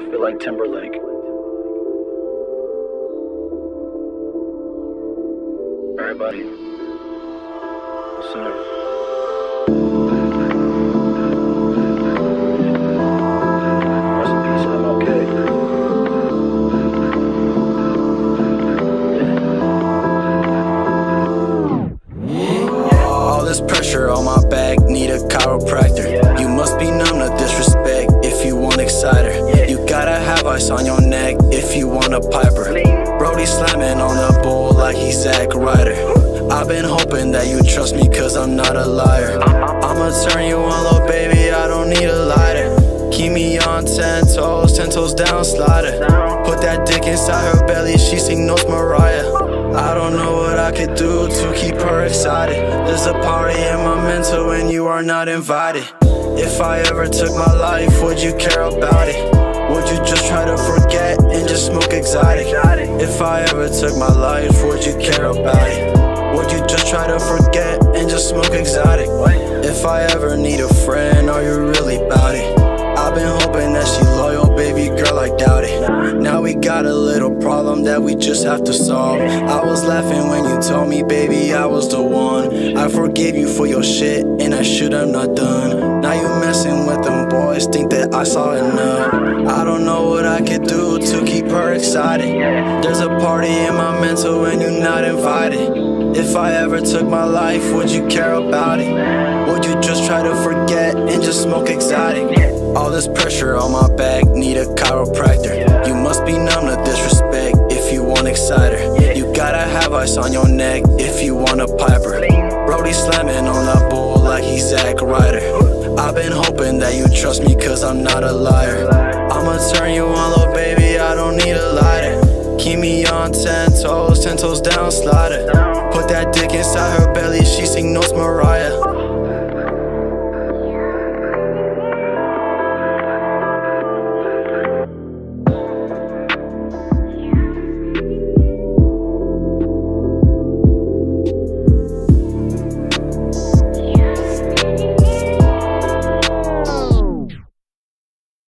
I feel like Timber Lake. Everybody, listen up. Pressure on my back, need a chiropractor. You must be numb to disrespect if you want exciter. You gotta have ice on your neck if you want a piper. Brody slamming on the bull like he's Zack Ryder. I've been hoping that you trust me, cause I'm not a liar. I'ma turn you on, little baby, I don't need a lighter. Keep me on 10 toes, 10 toes down, slider. Put that dick inside her belly, she signals Mariah. I don't know what I could do to keep her excited. There's a party in my mental and you are not invited. If I ever took my life, would you care about it? Would you just try to forget and just smoke exotic? If I ever took my life, would you care about it? Would you just try to forget and just smoke exotic? If I ever need a friend, are you really about it? I've been hoping that she loyal, baby girl, I doubt it. Now we got a little problem that we just have to solve. I was laughing when you told me, baby, I was the one. I forgave you for your shit, and I should have not done. Now you messing with them boys, think that I saw enough. I don't know what I could do to keep her excited. There's a party in my mental and you're not invited. If I ever took my life, would you care about it? Would you just try to forget and just smoke exotic? All this pressure on my back, need a chiropractor. You must be numb to disrespect if you want exciter. You gotta have ice on your neck if you want a piper. Brody slamming on that bull like he's Zack Ryder. I've been hoping that you trust me, cause I'm not a liar. I'ma turn you on, little baby, I don't need a lighter. Keep me on 10 toes, 10 toes down, slider. Put that dick inside her belly, she signals Mariah.